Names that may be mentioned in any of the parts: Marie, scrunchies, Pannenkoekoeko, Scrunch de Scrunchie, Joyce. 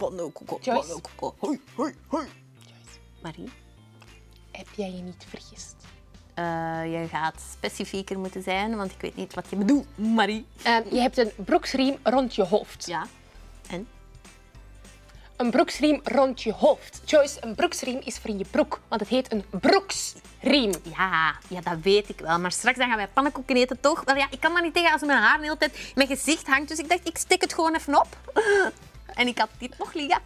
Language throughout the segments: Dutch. Pannenkoekoeko, Pannenkoekoeko. Hoi, hoi, hoi. Joyce. Marie, heb jij je niet vergist? Je gaat specifieker moeten zijn, want ik weet niet wat je bedoelt, Marie. Je hebt een broeksriem rond je hoofd. Ja. En? Een broeksriem rond je hoofd. Joyce, een broeksriem is voor in je broek, want het heet een broeksriem. Ja, ja, dat weet ik wel. Maar straks dan gaan wij pannenkoeken eten, toch? Wel ja, ik kan daar niet tegen als mijn haar de hele tijd in mijn gezicht hangt. Dus ik dacht, ik steek het gewoon even op. En ik had dit nog liggen.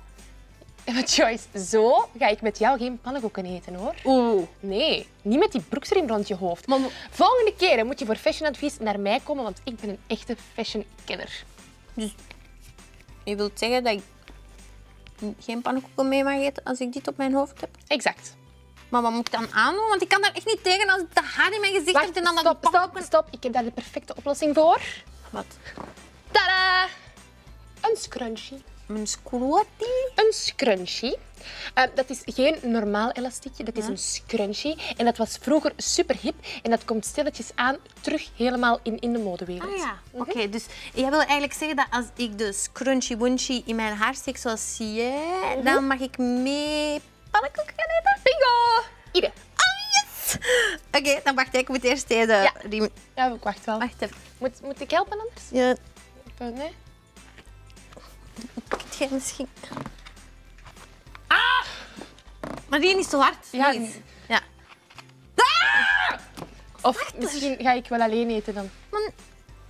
Maar Joyce, zo ga ik met jou geen pannenkoeken eten, hoor. Oeh. Nee, niet met die broeksriem rond je hoofd. Maar... Volgende keer moet je voor fashionadvies naar mij komen, want ik ben een echte fashionkenner. Dus je wilt zeggen dat ik geen pannenkoeken mee mag eten als ik dit op mijn hoofd heb? Exact. Maar wat moet ik dan aandoen? Want ik kan daar echt niet tegen als ik de haar in mijn gezicht heb en dan dat stop. Ik heb daar de perfecte oplossing voor. Wat? Tada! Een scrunchie. Een squatty? Een scrunchie. Dat is geen normaal elastiekje, dat is een scrunchie. En dat was vroeger super hip en dat komt stilletjes aan terug helemaal in de modewereld. Ah, ja. Oké, dus jij wil eigenlijk zeggen dat als ik de scrunchie-wunchie in mijn haar steek zoals jij, dan mag ik mee pannenkoeken gaan eten? Bingo! Ieder. Oh, yes! Oké, dan wacht ik. Moet eerst deze riem... Ja, ik wacht wel. Wacht even. Moet ik helpen anders? Ja. Nee? Kunt jij misschien... Ah! Maar die is niet zo hard. Ja. Niet. Ja. Ah! Of harder. Misschien ga ik wel alleen eten dan. Maar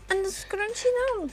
een scrunchie nou?